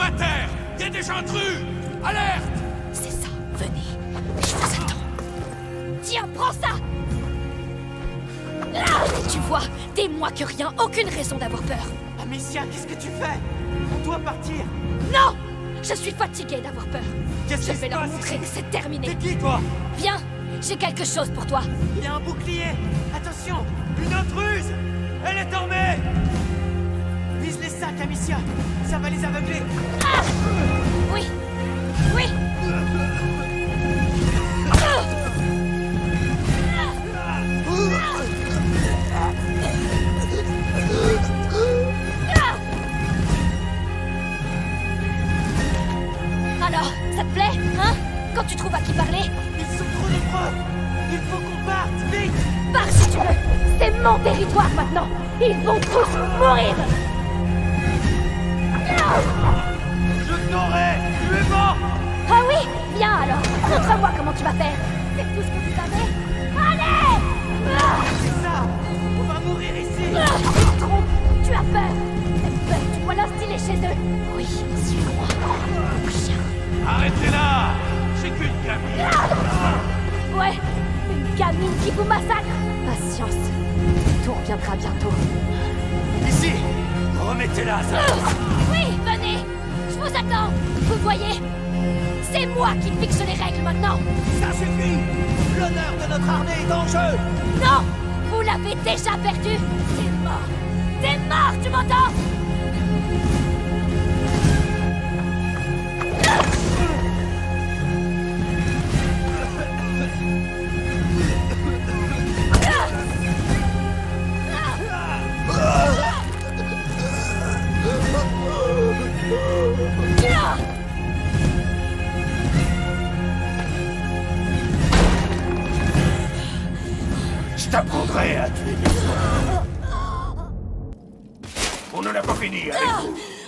ma terre! Il y a des intrus! Alerte! C'est ça, venez. Je vous attends. Tiens, prends ça! Là, tu vois, t'es moi que rien, aucune raison d'avoir peur. Amicia, qu'est-ce que tu fais? On doit partir. Non! Je suis fatiguée d'avoir peur. Je vais leur montrer que c'est terminé. T'es qui, toi? Viens, j'ai quelque chose pour toi. Il y a un bouclier. Attention, une intruse. Elle est armée. Vise les sacs, Amicia. Ça va les aveugler. Ah! Oui. Oui. Alors, ça te plaît, hein? Quand tu trouves à qui parler? Ils sont trop nombreux! Il faut qu'on parte, vite! Pars si tu veux! C'est mon territoire maintenant! Ils vont tous mourir! Je t'aurai! Tu es mort! Ah oui? Viens alors! Montre-moi comment tu vas faire! C'est tout ce que vous avez? Allez! C'est ça! On va mourir ici! Tu te trompes! Tu as peur! Cette peur, tu vois l'instiller chez eux! Oui, suis-moi! Mon chien! Arrêtez-la! C'est qu'une gamine! Ouais, une gamine qui vous massacre! Patience, tout reviendra bientôt. Ici! Remettez-la, ça! Oui, venez! Je vous attends! Vous voyez? C'est moi qui fixe les règles maintenant! Ça suffit! L'honneur de notre armée est en jeu! Non! Vous l'avez déjà perdu! C'est mort! T'es mort, tu m'entends? Je t'apprendrai à tuer des gens. On n'en a pas fini avec vous.